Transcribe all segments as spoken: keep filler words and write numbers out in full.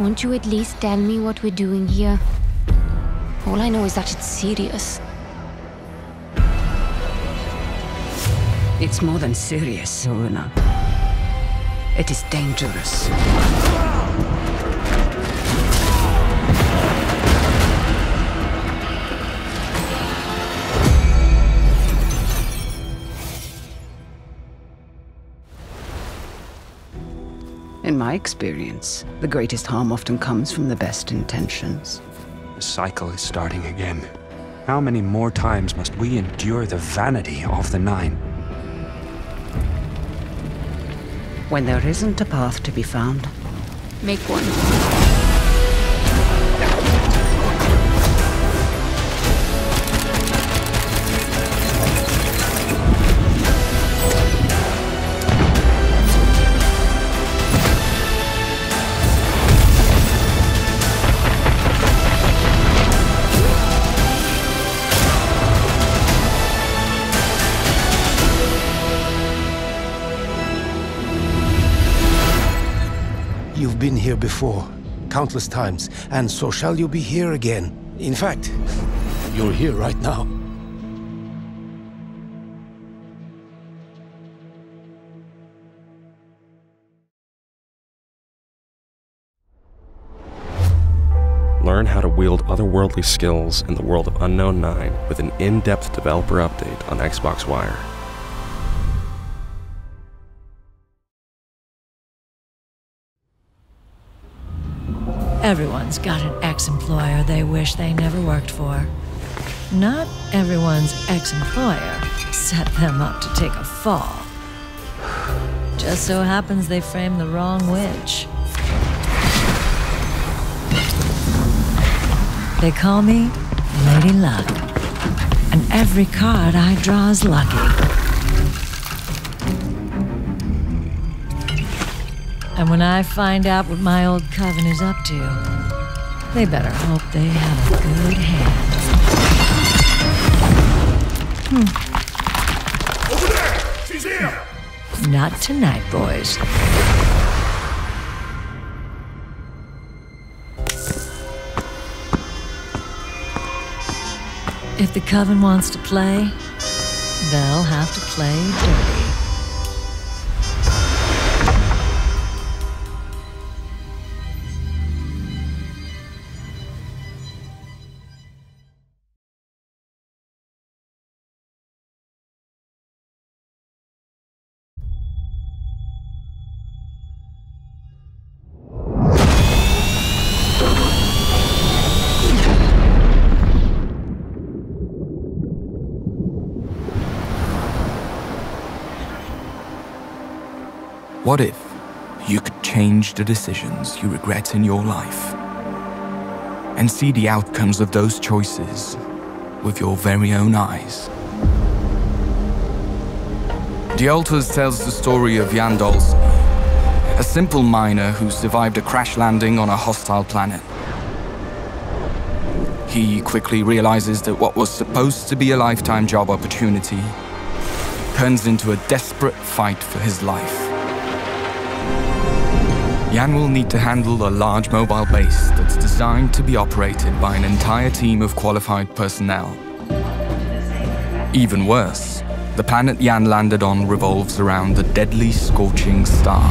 Won't you at least tell me what we're doing here? All I know is that it's serious. It's more than serious, Runa. It is dangerous. In my experience, the greatest harm often comes from the best intentions. The cycle is starting again. How many more times must we endure the vanity of the Nine? When there isn't a path to be found, make one. You've been here before, countless times, and so shall you be here again. In fact, you're here right now. Learn how to wield otherworldly skills in the world of Unknown Nine with an in-depth developer update on Xbox Wire. Everyone's got an ex-employer they wish they never worked for. Not everyone's ex-employer set them up to take a fall. Just so happens they framed the wrong witch. They call me Lady Luck, and every card I draw is lucky. And when I find out what my old coven is up to, they better hope they have a good hand. Hmm. Over there! She's here! Not tonight, boys. If the coven wants to play, they'll have to play dirty. What if you could change the decisions you regret in your life and see the outcomes of those choices with your very own eyes? The Altars tells the story of Jan Dolski, a simple miner who survived a crash landing on a hostile planet. He quickly realizes that what was supposed to be a lifetime job opportunity turns into a desperate fight for his life. Jan will need to handle a large mobile base that's designed to be operated by an entire team of qualified personnel. Even worse, the planet Jan landed on revolves around the deadly, scorching star.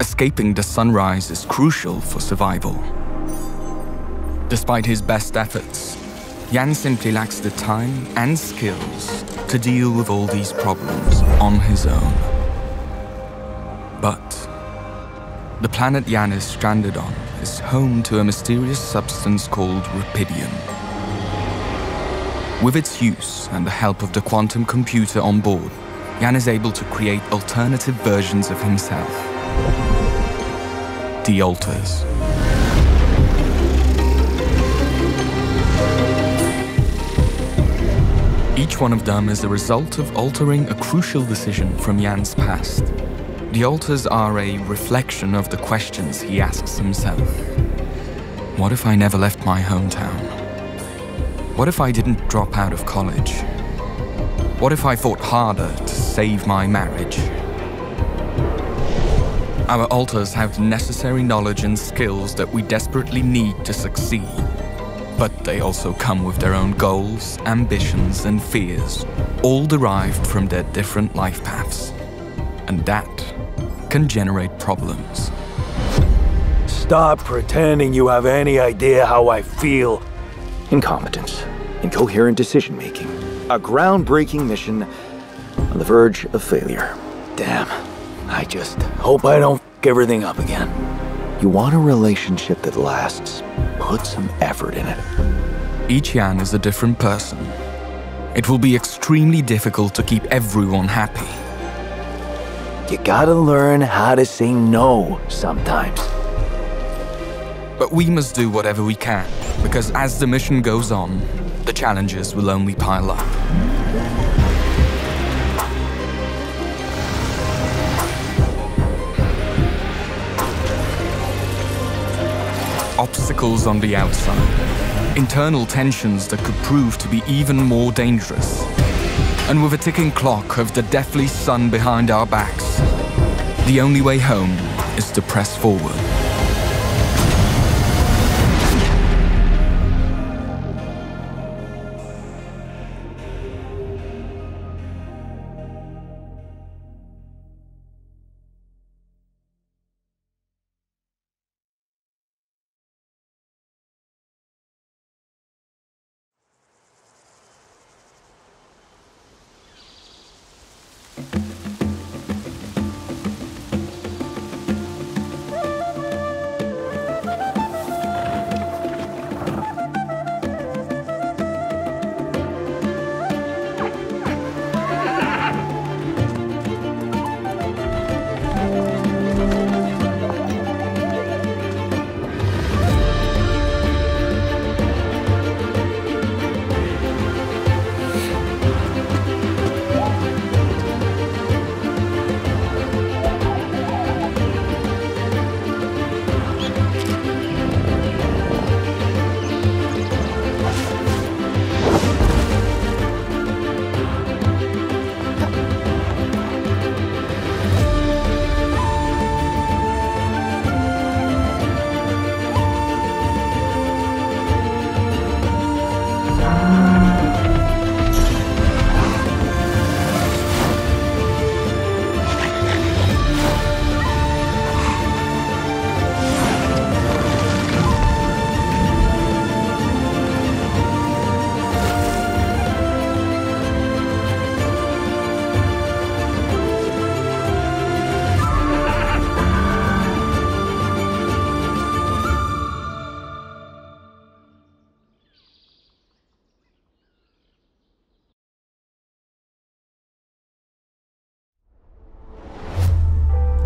Escaping the sunrise is crucial for survival. Despite his best efforts, Jan simply lacks the time and skills to deal with all these problems on his own. But the planet Jan is stranded on is home to a mysterious substance called Rapidium. With its use and the help of the quantum computer on board, Jan is able to create alternative versions of himself. The Altars. Each one of them is the result of altering a crucial decision from Jan's past. The Altars are a reflection of the questions he asks himself. What if I never left my hometown? What if I didn't drop out of college? What if I fought harder to save my marriage? Our altars have the necessary knowledge and skills that we desperately need to succeed. But they also come with their own goals, ambitions, and fears, all derived from their different life paths. And that can generate problems. Stop pretending you have any idea how I feel. Incompetence, incoherent decision-making, a groundbreaking mission on the verge of failure. Damn, I just hope I don't f*** everything up again. You want a relationship that lasts. Put some effort in it. Each Jan is a different person. It will be extremely difficult to keep everyone happy. You gotta learn how to say no sometimes. But we must do whatever we can, because as the mission goes on, the challenges will only pile up. Obstacles on the outside, internal tensions that could prove to be even more dangerous. And with a ticking clock of the deathly sun behind our backs, the only way home is to press forward.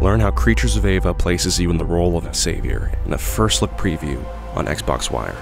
Learn how Creatures of Ava places you in the role of a savior in a first look preview on Xbox Wire.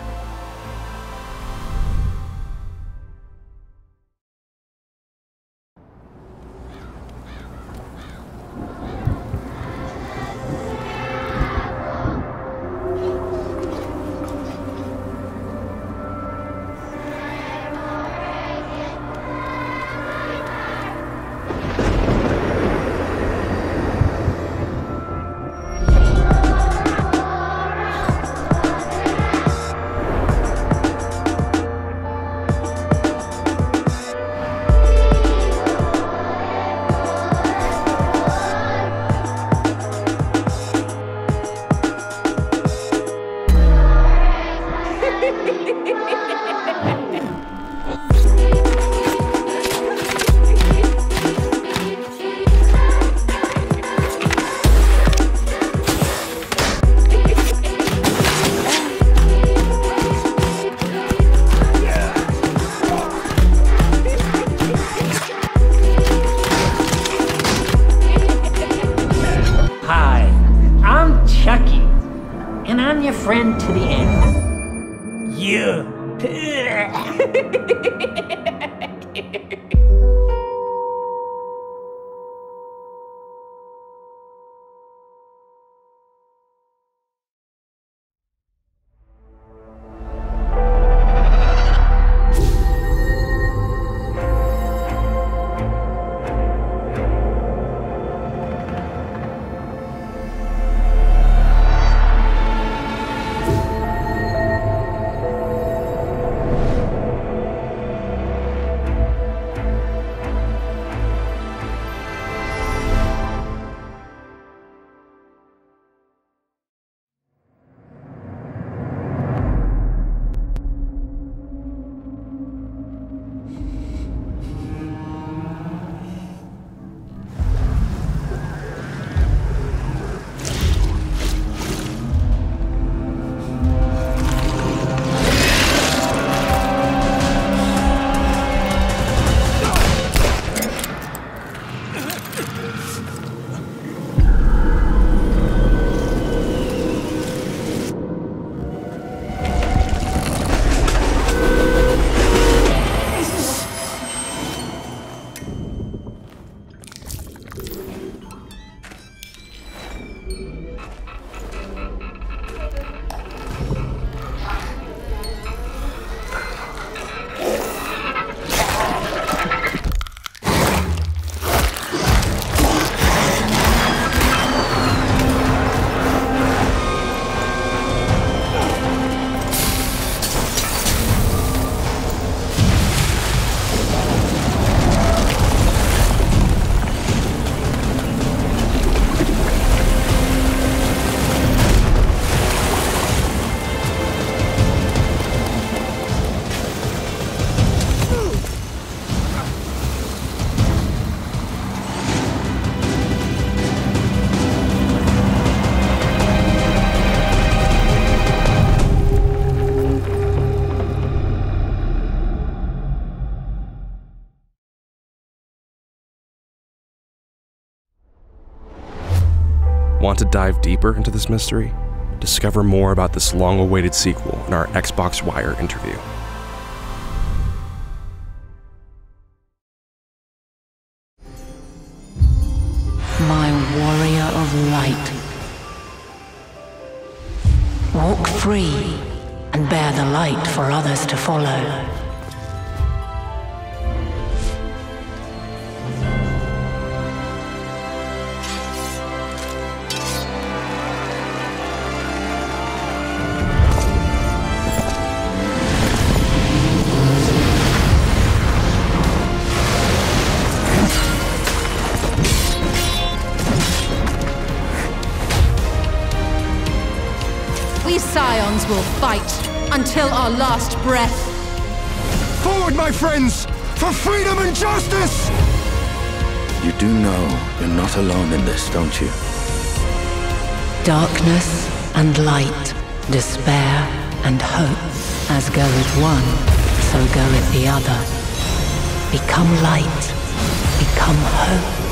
Want to dive deeper into this mystery? Discover more about this long-awaited sequel in our Xbox Wire interview. My warrior of light, walk free and bear the light for others to follow. Will fight until our last breath. Forward, my friends, for freedom and justice! You do know you're not alone in this, don't you? Darkness and light, despair and hope. As goeth one, so goeth the other. Become light, become hope.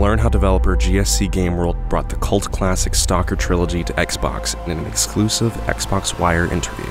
Learn how developer G S C Game World brought the cult classic S T A L K E R trilogy to Xbox in an exclusive Xbox Wire interview.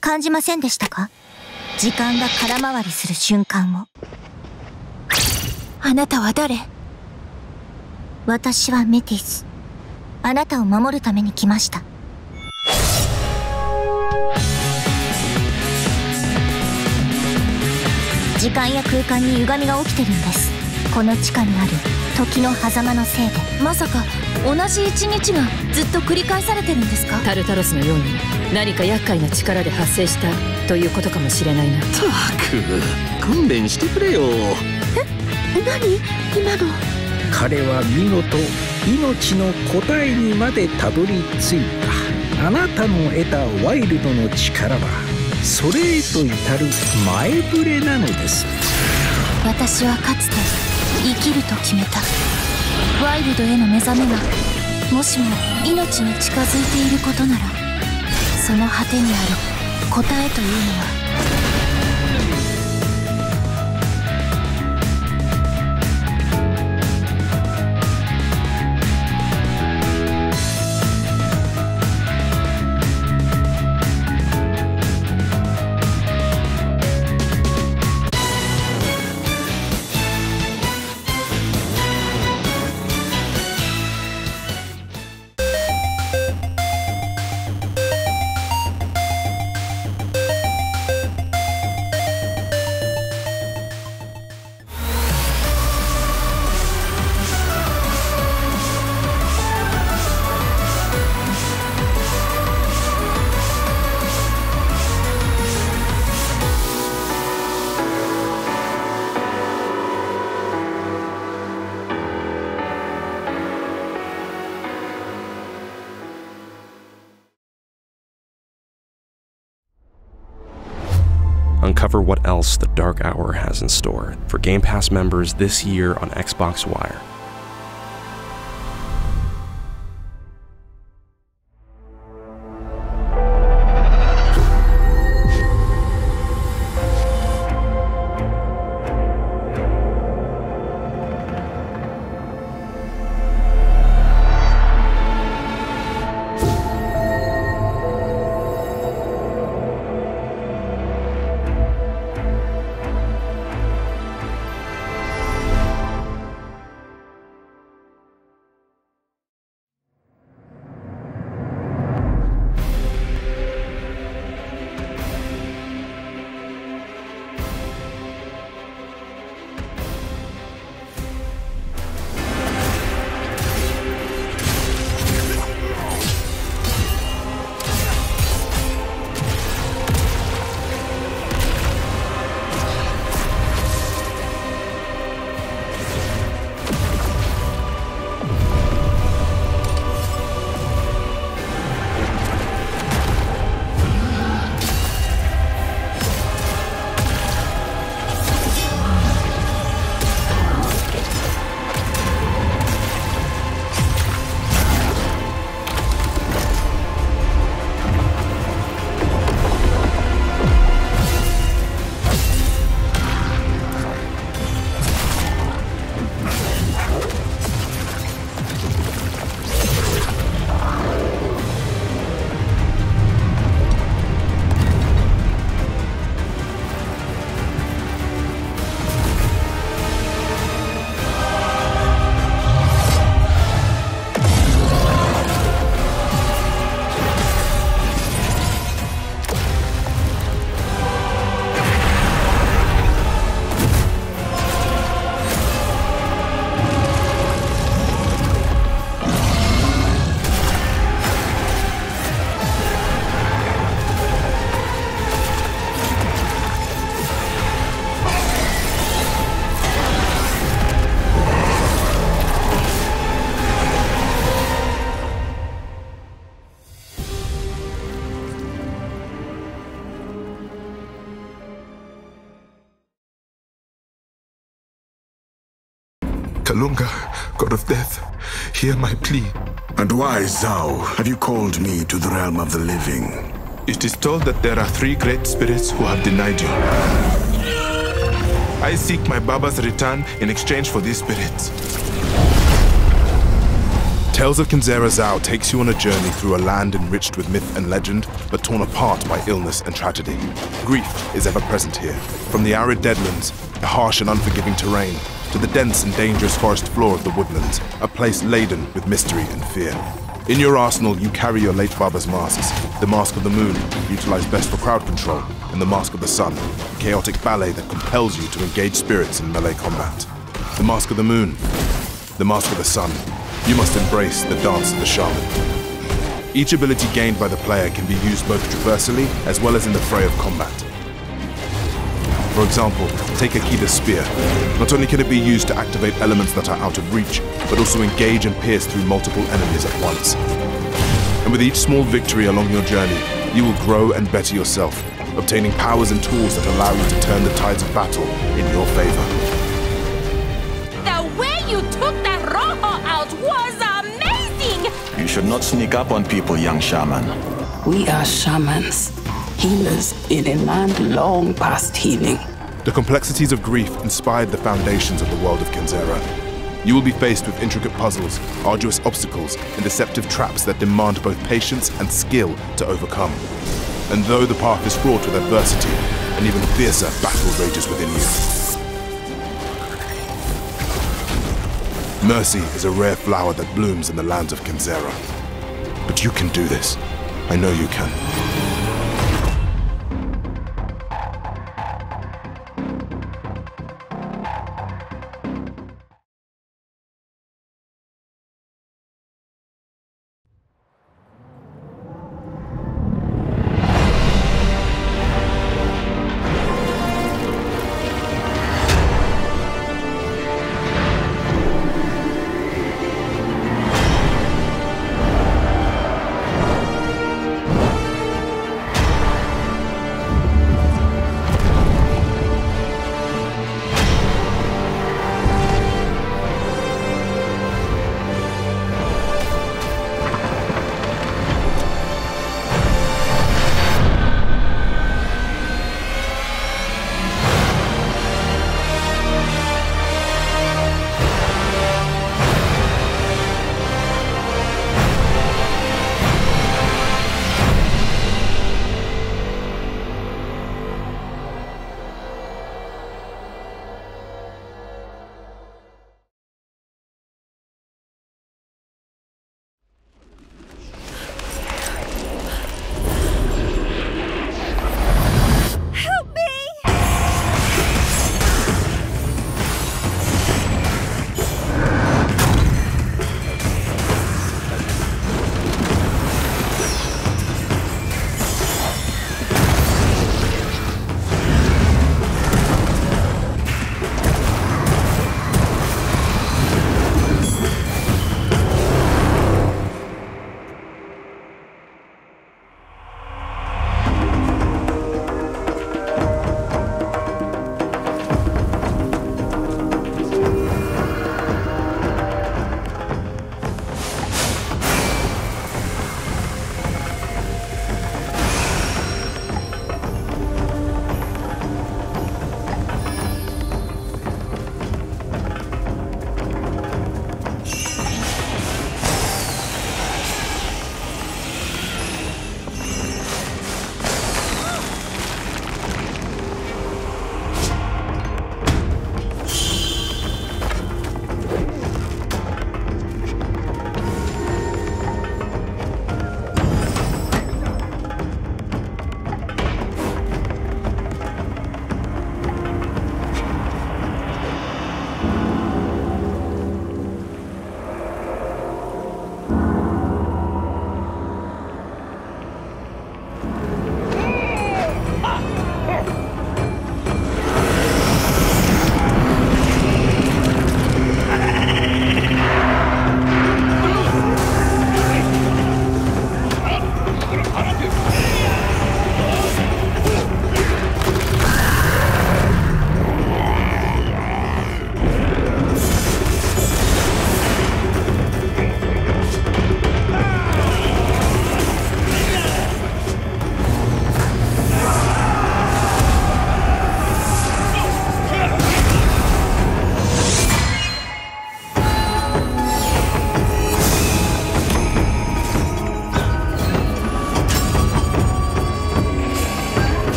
感じませんでしたか？時間が空回りする瞬間を。あなたは誰？私はメティス。あなたを守るために来ました。時間や空間に歪みが起きてるんです。この地下にある時の狭間のせいで。まさか同じ一日がずっと繰り返されてるんですか？タルタロスのように何か厄介な力で発生したということかもしれないな。たく勘弁してくれよ。え、何今の。彼は見事命の答えにまでたどり着いた。あなたの得たワイルドの力は それへと至る前触れなのです。私はかつて生きると決めた。ワイルドへの目覚めがもしも命に近づいていることなら、その果てにある答えというのは Uncover what else the Dark Hour has in store for Game Pass members this year on Xbox Wire. Lunga, god of death, hear my plea. And why, Zau, have you called me to the realm of the living? It is told that there are three great spirits who have denied you. I seek my Baba's return in exchange for these spirits. Tales of Kenzera: Zau takes you on a journey through a land enriched with myth and legend, but torn apart by illness and tragedy. Grief is ever present here, from the arid deadlands, a harsh and unforgiving terrain, to the dense and dangerous forest floor of the woodlands, a place laden with mystery and fear. In your arsenal, you carry your late father's masks. The Mask of the Moon, utilized best for crowd control, and the Mask of the Sun, a chaotic ballet that compels you to engage spirits in melee combat. The Mask of the Moon, the Mask of the Sun. You must embrace the dance of the shaman. Each ability gained by the player can be used both traversally as well as in the fray of combat. For example, take Akida's Spear. Not only can it be used to activate elements that are out of reach, but also engage and pierce through multiple enemies at once. And with each small victory along your journey, you will grow and better yourself, obtaining powers and tools that allow you to turn the tides of battle in your favor. The way you took that Rojo out was amazing! You should not sneak up on people, young shaman. We are shamans, healers in a land long past healing. The complexities of grief inspired the foundations of the world of Kenzera. You will be faced with intricate puzzles, arduous obstacles, and deceptive traps that demand both patience and skill to overcome. And though the path is fraught with adversity, an even fiercer battle rages within you. Mercy is a rare flower that blooms in the lands of Kenzera. But you can do this. I know you can.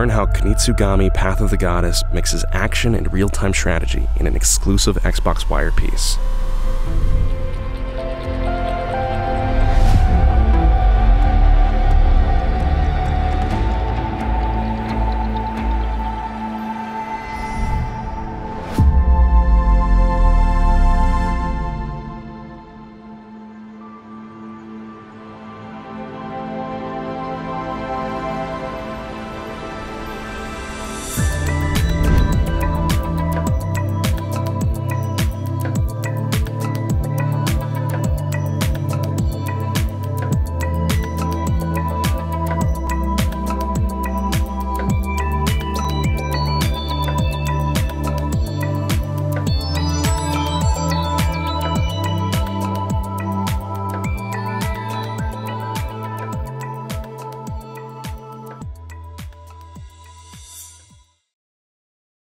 learn how Kunitsu-Gami: Path of the Goddess mixes action and real-time strategy in an exclusive Xbox Wire piece.